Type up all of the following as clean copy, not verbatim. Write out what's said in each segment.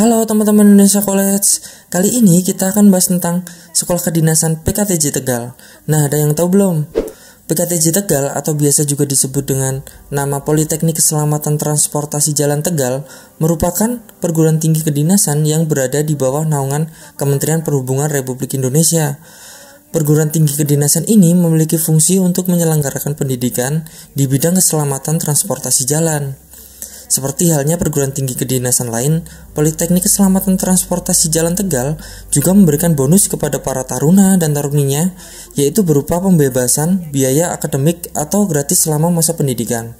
Halo teman-teman Indonesia College. Kali ini kita akan bahas tentang Sekolah Kedinasan PKTJ Tegal. Nah, ada yang tahu belum? PKTJ Tegal atau biasa juga disebut dengan nama Politeknik Keselamatan Transportasi Jalan Tegal merupakan perguruan tinggi kedinasan yang berada di bawah naungan Kementerian Perhubungan Republik Indonesia. Perguruan tinggi kedinasan ini memiliki fungsi untuk menyelenggarakan pendidikan di bidang keselamatan transportasi jalan. Seperti halnya perguruan tinggi kedinasan lain, Politeknik Keselamatan Transportasi Jalan Tegal juga memberikan bonus kepada para taruna dan taruninya, yaitu berupa pembebasan biaya akademik atau gratis selama masa pendidikan.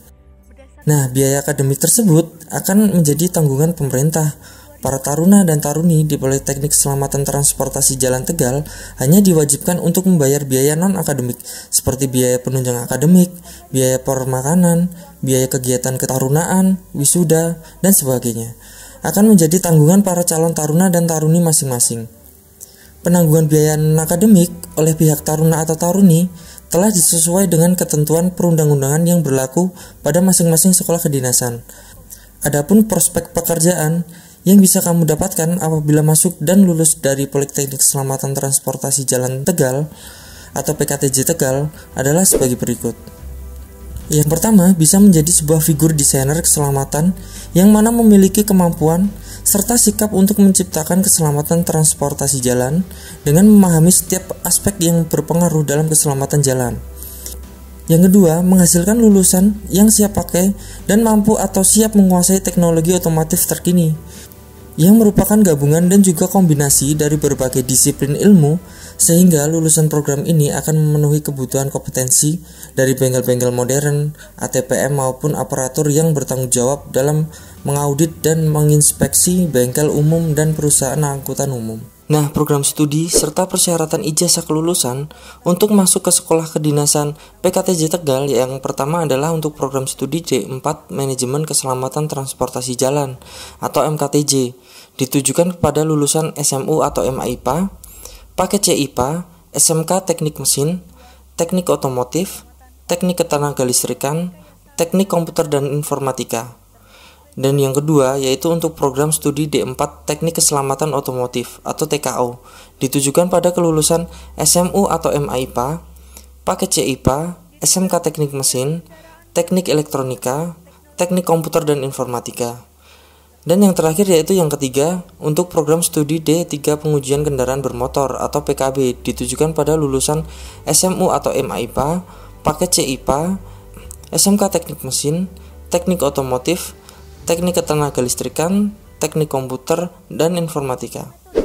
Nah, biaya akademik tersebut akan menjadi tanggungan pemerintah. Para taruna dan taruni di Politeknik Keselamatan Transportasi Jalan Tegal hanya diwajibkan untuk membayar biaya non-akademik, seperti biaya penunjang akademik, biaya permakanan, biaya kegiatan ketarunaan, wisuda, dan sebagainya. Akan menjadi tanggungan para calon taruna dan taruni masing-masing. Penanggungan biaya non-akademik oleh pihak taruna atau taruni telah disesuaikan dengan ketentuan perundang-undangan yang berlaku pada masing-masing sekolah kedinasan. Adapun prospek pekerjaan yang bisa kamu dapatkan apabila masuk dan lulus dari Politeknik Keselamatan Transportasi Jalan Tegal atau PKTJ Tegal adalah sebagai berikut. Yang pertama, bisa menjadi sebuah figur desainer keselamatan yang mana memiliki kemampuan serta sikap untuk menciptakan keselamatan transportasi jalan dengan memahami setiap aspek yang berpengaruh dalam keselamatan jalan. Yang kedua, menghasilkan lulusan yang siap pakai dan mampu atau siap menguasai teknologi otomotif terkini, yang merupakan gabungan dan juga kombinasi dari berbagai disiplin ilmu, sehingga lulusan program ini akan memenuhi kebutuhan kompetensi dari bengkel-bengkel modern, ATPM maupun aparatur yang bertanggung jawab dalam mengaudit dan menginspeksi bengkel umum dan perusahaan angkutan umum. Nah, program studi serta persyaratan ijazah kelulusan untuk masuk ke sekolah kedinasan PKTJ Tegal yang pertama adalah untuk program studi D4 Manajemen Keselamatan Transportasi Jalan atau MKTJ, ditujukan kepada lulusan SMU atau MAIPA, pakai CIPA, SMK Teknik Mesin, Teknik Otomotif, Teknik Ketenagalistrikan, Teknik Komputer dan Informatika. Dan yang kedua yaitu untuk program studi D4 Teknik Keselamatan Otomotif atau TKO, ditujukan pada kelulusan SMU atau MAIPA, pakai CIPA, SMK Teknik Mesin, Teknik Elektronika, Teknik Komputer dan Informatika. Dan yang terakhir yaitu yang ketiga untuk program studi D3 Pengujian Kendaraan Bermotor atau PKB, ditujukan pada lulusan SMU atau MAIPA, pakai CIPA, SMK Teknik Mesin, Teknik Otomotif, Teknik Ketenagalistrikan, Teknik Komputer, dan Informatika.